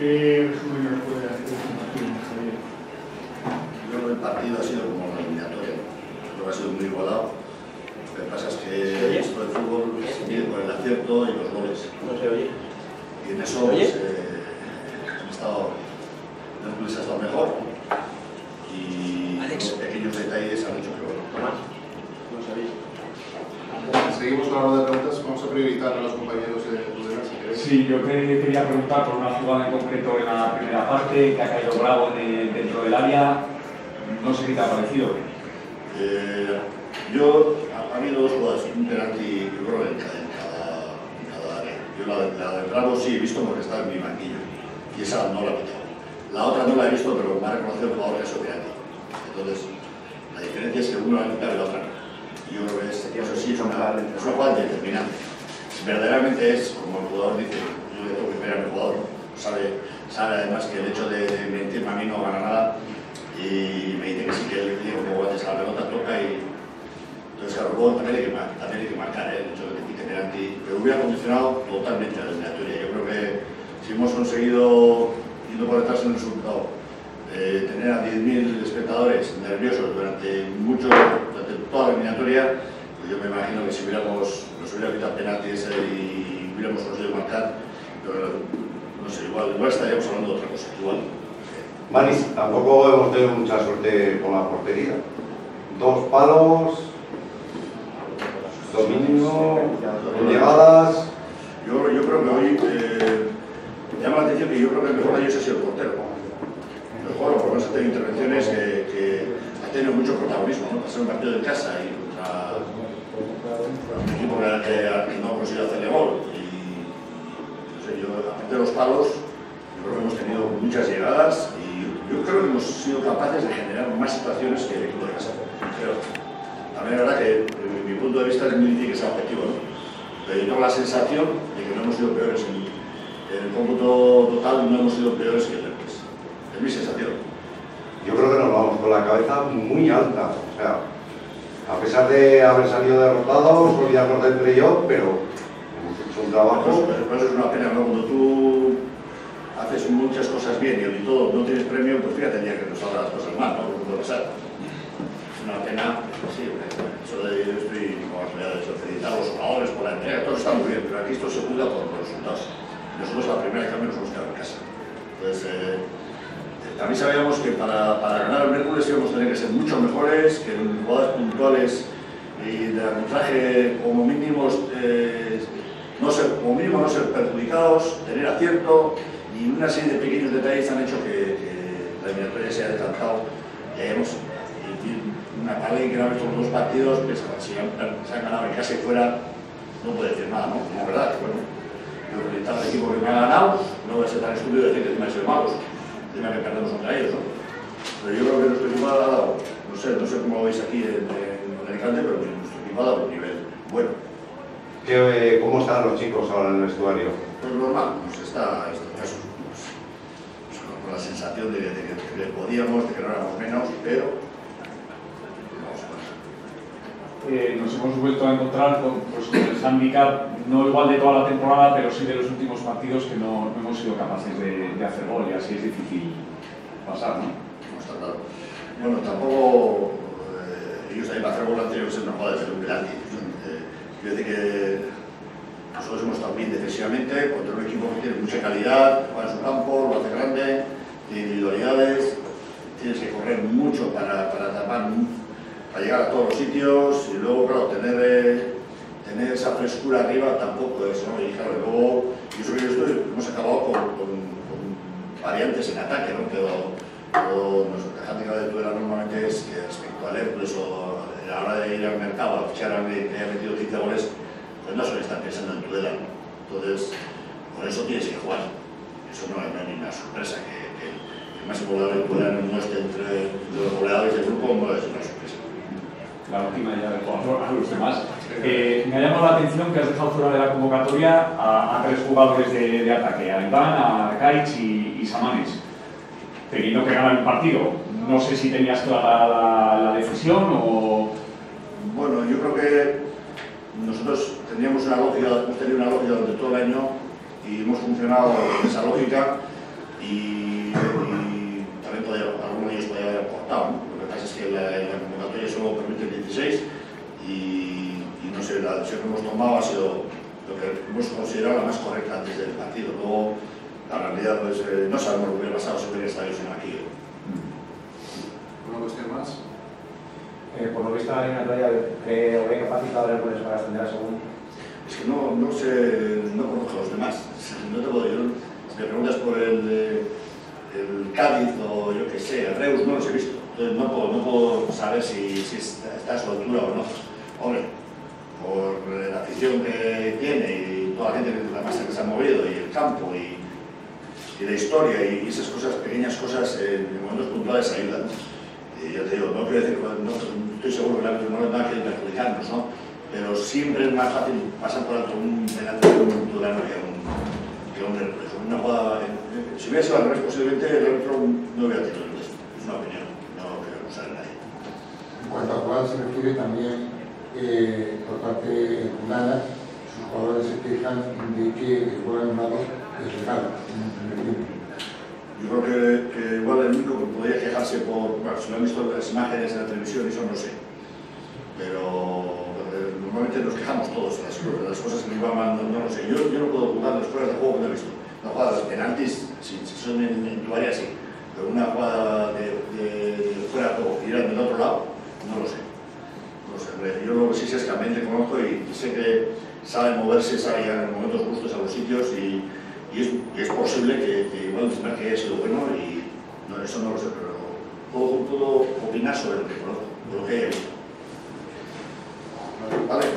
¿Qué resumen nos puede hacer Martín, Javier? Yo creo que el partido ha sido como una eliminatoria. Creo que ha sido muy igualado. Lo que pasa es que esto del fútbol se mide por el acierto y los goles. No se oye. Y en eso Hércules ha estado mejor. Y los pequeños detalles han hecho que bueno. Tomás, no se oye. Seguimos con la ronda de preguntas. Vamos a priorizar a los compañeros de... Sí, yo quería preguntar por una jugada en concreto en la primera parte, que ha caído Bravo dentro del área. No sé qué te ha parecido. Ha habido dos jugadas, un penalti y un gol en cada área. Yo la de Bravo sí he visto porque estaba en mi banquillo y esa no la he pitado. La otra no la he visto, pero me ha reconocido el jugador que es penalti. Entonces, la diferencia es que uno la ha quitado y la otra no. Yo creo que es una jugada determinante. Verdaderamente es, como el jugador dice, yo le tengo que esperar al jugador, sabe además que el hecho de mentirme a mí no gana nada y me dice que sí, que él digo que guantes a la pelota, toca y... Entonces al jugador también hay que marcar, el hecho de que pique penalti, pero hubiera condicionado totalmente a la eliminatoria. Yo creo que si hemos conseguido, yendo por detrás en el resultado, tener a 10.000 espectadores nerviosos durante toda la eliminatoria, pues yo me imagino que si hubiera quitado penaltis y hubiéramos conseguido marcar, pero no sé, igual estaríamos hablando de otra cosa. Igual. Manis, tampoco hemos tenido mucha suerte con la portería. Dos palos, dominio, llegadas. Yo creo que hoy me llama la atención que yo creo que el mejor de ellos ha sido el portero. El jugador, por lo menos, ha tenido intervenciones que ha tenido mucho protagonismo, ¿no? Pasar un partido de casa y contra un equipo que no ha conseguido hacerle gol y no sé, yo aparte de los palos yo creo que hemos tenido muchas llegadas y yo creo que hemos sido capaces de generar más situaciones que el equipo de casa. Pero también es verdad que desde mi punto de vista es muy difícil que sea objetivo, ¿no? Pero yo tengo la sensación de que no hemos sido peores en el cómputo total, no hemos sido peores que el Hércules. Es mi sensación. Yo creo que nos vamos con la cabeza muy alta, o sea, a pesar de haber salido derrotados, olvidarnos del playoff, pero hemos hecho un trabajo. Pero es una pena, ¿no? Cuando tú haces muchas cosas bien y todo no tienes premio, pues fíjate el día que nos salgan las cosas mal, ¿no? Puede pasar. Es una pena, sí, eso de yo estoy como asociado de felicitar a los jugadores por la entrega, todo está muy bien, pero aquí esto se juzga por los resultados. Nosotros a la primera de cambio nos hemos quedado en casa. Entonces, también sabíamos que para ganar el Hércules íbamos a tener que ser mucho mejores, que en jugadas puntuales y de arbitraje como mínimo no ser perjudicados, tener acierto y una serie de pequeños detalles han hecho que la eliminatoria se haya adelantado. Y hemos, una pared que han hecho los dos partidos, pues, si han ganado en casa y fuera, no puede decir nada, ¿no? La verdad, bueno, yo creo que tal equipo que me ha ganado, no voy a ser tan estúpido decir que me han sido malos. Tema que perdemos contra ellos, ¿no? Pero yo creo que nuestro equipo ha dado, no sé cómo lo veis aquí en Alicante, pero nuestro equipo ha dado un nivel bueno. ¿Cómo están los chicos ahora en el vestuario? Pues normal, con la sensación de que podíamos, de que no éramos menos, pero vamos a ver. Nos hemos vuelto a encontrar con el handicap, no igual de toda la temporada, pero sí de los últimos partidos que no hemos sido capaces de hacer gol y así es difícil pasar, ¿no? No está claro. Bueno, tampoco ellos también para hacer gol han tenido que ser una jugada desde un penalti. Quiero decir que nosotros hemos estado bien defensivamente contra un equipo que tiene mucha calidad, juega en su campo, lo hace grande, tiene individualidades, tienes que correr mucho para tapar, para llegar a todos los sitios y luego, claro, tener esa frescura arriba tampoco es, ¿no? Y claro, luego, hemos acabado con variantes en ataque, ¿no? Pero nuestra táctica de altura normalmente es que respecto al Hércules o a la hora de ir al mercado a fichar a alguien que haya metido 15 goles, pues no suele estar pensando en Tudela, ¿no? Entonces, con eso tienes que jugar. Eso no es ninguna sorpresa, que el más importante Tudela no esté entre los goleadores del grupo, no es una sorpresa. La última ya de Juan a los demás. Me ha llamado la atención que has dejado fuera de la convocatoria a tres jugadores de ataque, a Iván, a Arcaich y Samanes, teniendo que ganar el partido. No sé si tenías clara la decisión o... Bueno, yo creo que nosotros teníamos una lógica, hemos tenido una lógica durante todo el año y hemos funcionado con esa lógica. y también alguno de ellos podría haber aportado, ¿no? Lo que pasa es que la convocatoria solo permite el 16 y no sé, la decisión que hemos tomado ha sido lo que hemos considerado la más correcta antes del partido. Luego, la realidad pues, no sabemos lo que hubiera pasado si hubiera estado yo sin aquí. ¿Una cuestión más? Por lo visto, la eliminatoria ¿habría capacitado a Hércules para ascender a segundo? Es que no sé, no conozco a los demás. No te puedo decir. Si me preguntas por el Cádiz o yo que sé, el Reus, no los he visto. Entonces no puedo saber si está a su altura o no. Hombre, por la afición que tiene y toda la gente, la masa que se ha movido y el campo y la historia y esas cosas, pequeñas cosas en momentos puntuales ayudan. Y yo te digo, no quiero decir, no estoy seguro que el árbitro no va a querer perjudicarnos, ¿no? Pero siempre es más fácil pasar por alto delante de un titular que un Hércules. Una jugada, si hubiera sido al revés, posiblemente el árbitro no hubiera tenido el resto. Es una opinión, no quiero acusar a nadie. En cuanto a cuál se refiere también por parte de Nada, sus jugadores se quejan de que juegan malos deslejados en el primer tiempo. Yo creo que igual el único que podría quejarse por, bueno, si lo han visto las imágenes de la televisión, eso no sé. Pero normalmente nos quejamos todos las cosas que iban mandando, no lo sé. Yo no puedo jugar las fuerzas de juego que no he visto. Una jugada de penaltis, si son en tu área, sí. Pero una jugada de fuera de juego, tirando del otro lado, no lo sé. Yo lo que sí sé es que también te conozco y sé que saben moverse, saben llegar en momentos justos a los sitios y es posible que igual encima que haya sido bueno y no, eso no lo sé, pero puedo opinar sobre lo que conozco, lo que he visto. Vale.